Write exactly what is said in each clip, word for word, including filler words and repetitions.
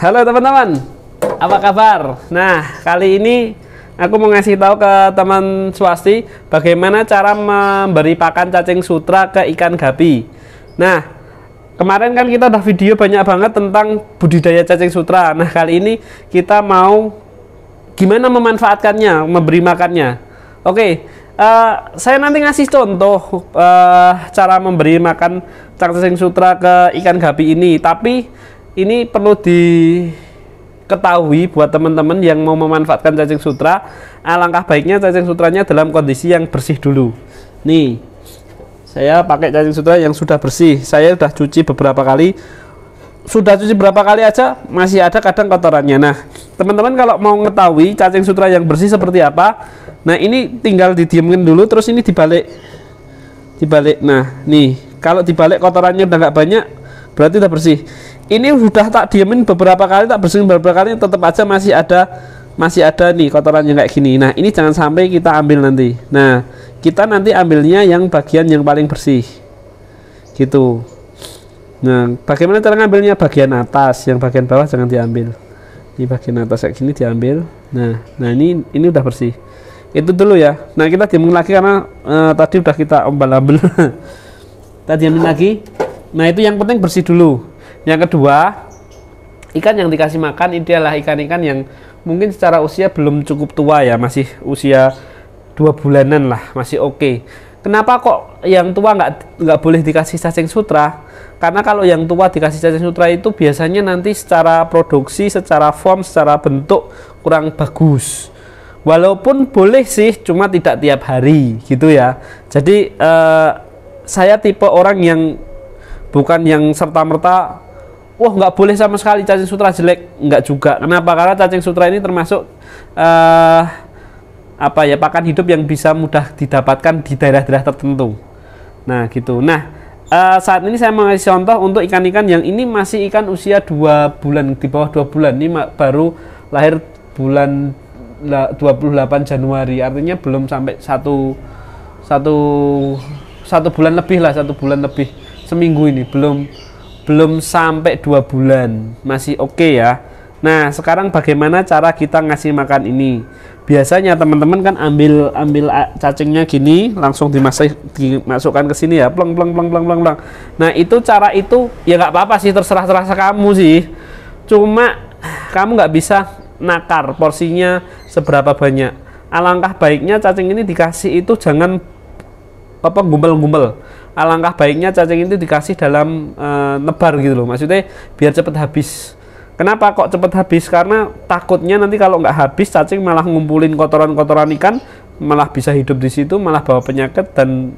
Halo teman-teman, apa kabar? Nah, kali ini aku mau ngasih tahu ke teman swasti bagaimana cara memberi pakan cacing sutra ke ikan gapi. Nah, kemarin kan kita udah video banyak banget tentang budidaya cacing sutra. Nah, kali ini kita mau gimana memanfaatkannya, memberi makannya. Oke, uh, saya nanti ngasih contoh uh, cara memberi makan cacing sutra ke ikan gapi ini, tapi ini perlu diketahui buat teman-teman yang mau memanfaatkan cacing sutra, alangkah baiknya cacing sutranya dalam kondisi yang bersih dulu. Nih, saya pakai cacing sutra yang sudah bersih. Saya sudah cuci beberapa kali. Sudah cuci berapa kali aja masih ada kadang kotorannya. Nah, teman-teman kalau mau mengetahui cacing sutra yang bersih seperti apa, nah ini tinggal didiamkan dulu, terus ini dibalik. Dibalik. Nah, nih, kalau dibalik kotorannya udah nggak banyak, berarti udah bersih. Ini sudah tak diamin beberapa kali, tak bersihin beberapa kali, tetap aja masih ada masih ada nih kotorannya kayak gini. Nah, ini jangan sampai kita ambil nanti. Nah, kita nanti ambilnya yang bagian yang paling bersih gitu. Nah, bagaimana cara ngambilnya? Bagian atas, yang bagian bawah jangan diambil. Ini bagian atas kayak gini diambil. Nah, nah ini ini udah bersih. Itu dulu ya. Nah, kita diamin lagi karena uh, tadi udah kita ombal-ambel. Kita diamin lagi. Nah, itu yang penting bersih dulu. Yang kedua, ikan yang dikasih makan ini adalah ikan-ikan yang mungkin secara usia belum cukup tua ya, masih usia dua bulanan lah, masih oke. Okay. Kenapa kok yang tua nggak nggak boleh dikasih cacing sutra? Karena kalau yang tua dikasih cacing sutra itu biasanya nanti secara produksi, secara form, secara bentuk kurang bagus. Walaupun boleh sih, cuma tidak tiap hari gitu ya. Jadi eh, saya tipe orang yang bukan yang serta-merta, wah nggak boleh sama sekali cacing sutra jelek, nggak juga. Kenapa? Karena cacing sutra ini termasuk uh, apa ya, pakan hidup yang bisa mudah didapatkan di daerah-daerah tertentu. Nah gitu. Nah uh, saat ini saya mau ngasih contoh untuk ikan-ikan yang ini masih ikan usia dua bulan, di bawah dua bulan. Ini baru lahir bulan dua puluh delapan Januari, artinya belum sampai satu satu satu bulan lebih lah, satu bulan lebih. Seminggu ini belum belum sampai dua bulan, masih oke okay ya. Nah sekarang bagaimana cara kita ngasih makan ini? Biasanya teman-teman kan ambil ambil cacingnya gini, langsung dimasai, dimasukkan ke sini ya, pleng pleng pleng pleng pleng pleng. Nah itu cara itu ya nggak apa-apa sih, terserah terasa kamu sih. Cuma kamu nggak bisa nakar porsinya seberapa banyak. Alangkah baiknya cacing ini dikasih itu jangan apa gumpel-gumpel. Alangkah baiknya cacing itu dikasih dalam e, nebar gitu loh, maksudnya biar cepat habis. Kenapa kok cepat habis? Karena takutnya nanti kalau nggak habis cacing malah ngumpulin kotoran-kotoran ikan, malah bisa hidup di situ, malah bawa penyakit dan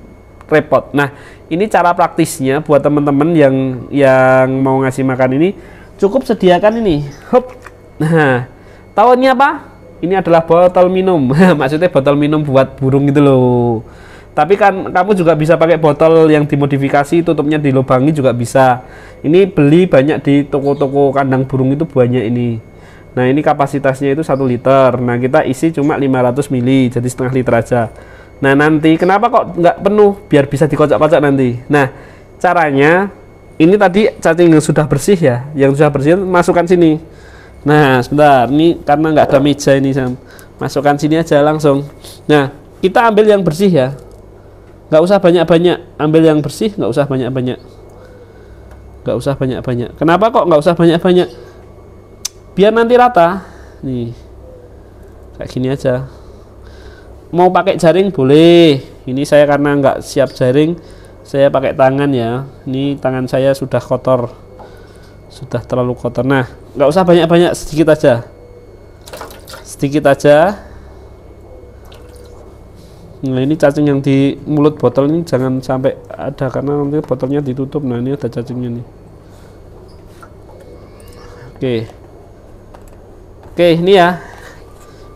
repot. Nah ini cara praktisnya buat temen-temen yang yang mau ngasih makan ini, cukup sediakan ini. Hop. Nah tahunnya apa? Ini adalah botol minum. Maksudnya botol minum buat burung gitu loh. Tapi kan kamu juga bisa pakai botol yang dimodifikasi, tutupnya dilubangi juga bisa. Ini beli banyak di toko-toko kandang burung itu banyak ini. Nah ini kapasitasnya itu satu liter. Nah kita isi cuma lima ratus mililiter, jadi setengah liter aja. Nah nanti kenapa kok nggak penuh? Biar bisa dikocok-kocok nanti. Nah caranya ini tadi cacing yang sudah bersih ya, yang sudah bersih masukkan sini. Nah sebentar, ini karena nggak ada meja ini, masukkan sini aja langsung. Nah kita ambil yang bersih ya, nggak usah banyak-banyak, ambil yang bersih, nggak usah banyak-banyak, nggak usah banyak-banyak. Kenapa kok nggak usah banyak-banyak? Biar nanti rata nih, kayak gini aja. Mau pakai jaring boleh, ini saya karena nggak siap jaring, saya pakai tangan ya. Ini tangan saya sudah kotor, sudah terlalu kotor. Nah nggak usah banyak-banyak, sedikit aja, sedikit aja. Nah ini cacing yang di mulut botol ini jangan sampai ada, karena nanti botolnya ditutup. Nah ini ada cacingnya nih. Oke. Oke ini ya,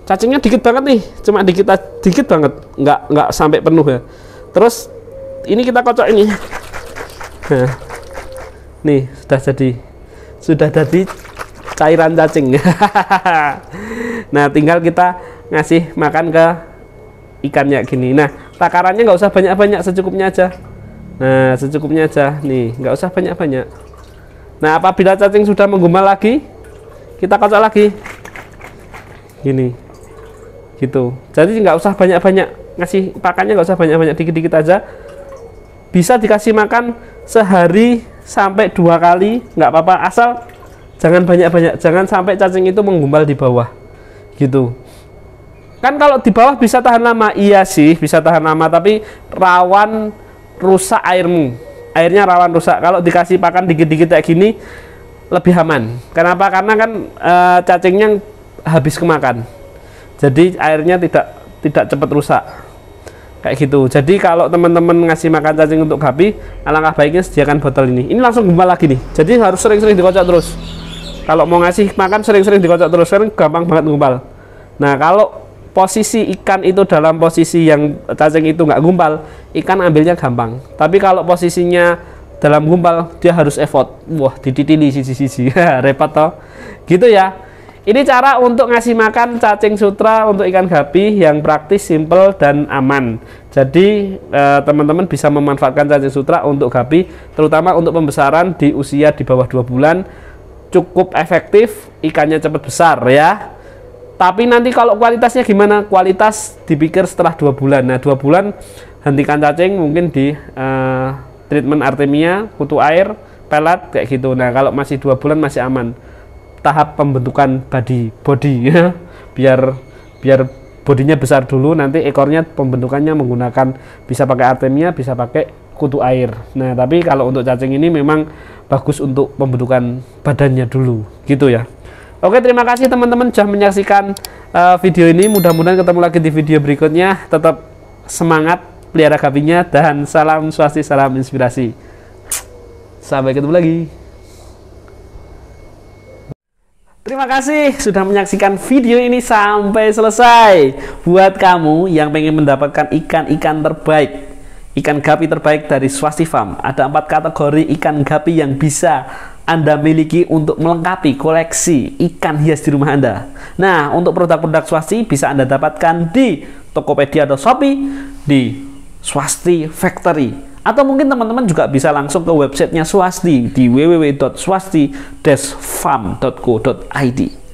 cacingnya dikit banget nih, cuma dikit dikit banget, nggak nggak sampai penuh ya. Terus ini kita kocok ini. Nah, nih sudah jadi sudah jadi cairan cacing. Nah tinggal kita ngasih makan ke ikannya gini. Nah takarannya nggak usah banyak-banyak, secukupnya aja. Nah secukupnya aja nih, nggak usah banyak-banyak. Nah apabila cacing sudah menggumam lagi, kita kocok lagi gini gitu. Jadi nggak usah banyak-banyak, ngasih pakannya nggak usah banyak-banyak, dikit-dikit aja. Bisa dikasih makan sehari sampai dua kali nggak apa-apa, asal jangan banyak-banyak, jangan sampai cacing itu menggumpal di bawah gitu. Kan kalau di bawah bisa tahan lama, iya sih bisa tahan lama, tapi rawan rusak airmu, airnya rawan rusak. Kalau dikasih pakan dikit-dikit kayak gini lebih aman. Kenapa? Karena kan e, cacingnya habis kemakan, jadi airnya tidak tidak cepat rusak kayak gitu. Jadi kalau teman-teman ngasih makan cacing untuk guppy, alangkah baiknya sediakan botol ini. Ini langsung gempal lagi nih, jadi harus sering-sering dikocok terus. Kalau mau ngasih makan sering-sering dikocok terus, kan gampang banget gumpal. Nah kalau posisi ikan itu dalam posisi yang cacing itu nggak gumpal, ikan ambilnya gampang. Tapi kalau posisinya dalam gumpal, dia harus effort. Wah, dititili sisi-sisi, repot toh. Gitu ya. Ini cara untuk ngasih makan cacing sutra untuk ikan guppy yang praktis, simple, dan aman. Jadi teman-teman eh, bisa memanfaatkan cacing sutra untuk guppy, terutama untuk pembesaran di usia di bawah dua bulan. Cukup efektif, ikannya cepat besar ya. Tapi nanti kalau kualitasnya gimana? Kualitas dipikir setelah dua bulan. Nah, dua bulan hentikan cacing mungkin di uh, treatment Artemia, kutu air, pelet kayak gitu. Nah, kalau masih dua bulan masih aman. Tahap pembentukan body, body ya. Biar biar bodinya besar dulu, nanti ekornya pembentukannya menggunakan bisa pakai Artemia, bisa pakai kutu air. Nah, tapi kalau untuk cacing ini memang bagus untuk pembentukan badannya dulu, gitu ya. Oke, terima kasih teman-teman sudah menyaksikan uh, video ini. Mudah-mudahan ketemu lagi di video berikutnya. Tetap semangat pelihara guppy-nya, dan salam swasti, salam inspirasi. Sampai ketemu lagi. Terima kasih sudah menyaksikan video ini sampai selesai. Buat kamu yang pengen mendapatkan ikan-ikan terbaik, ikan guppy terbaik dari Swasti Farm, ada empat kategori ikan guppy yang bisa Anda miliki untuk melengkapi koleksi ikan hias di rumah Anda. Nah, untuk produk-produk Swasti bisa Anda dapatkan di Tokopedia atau Shopee, di Swasti Factory, atau mungkin teman-teman juga bisa langsung ke websitenya Swasti di w w w titik swasti dash farm titik co titik i d.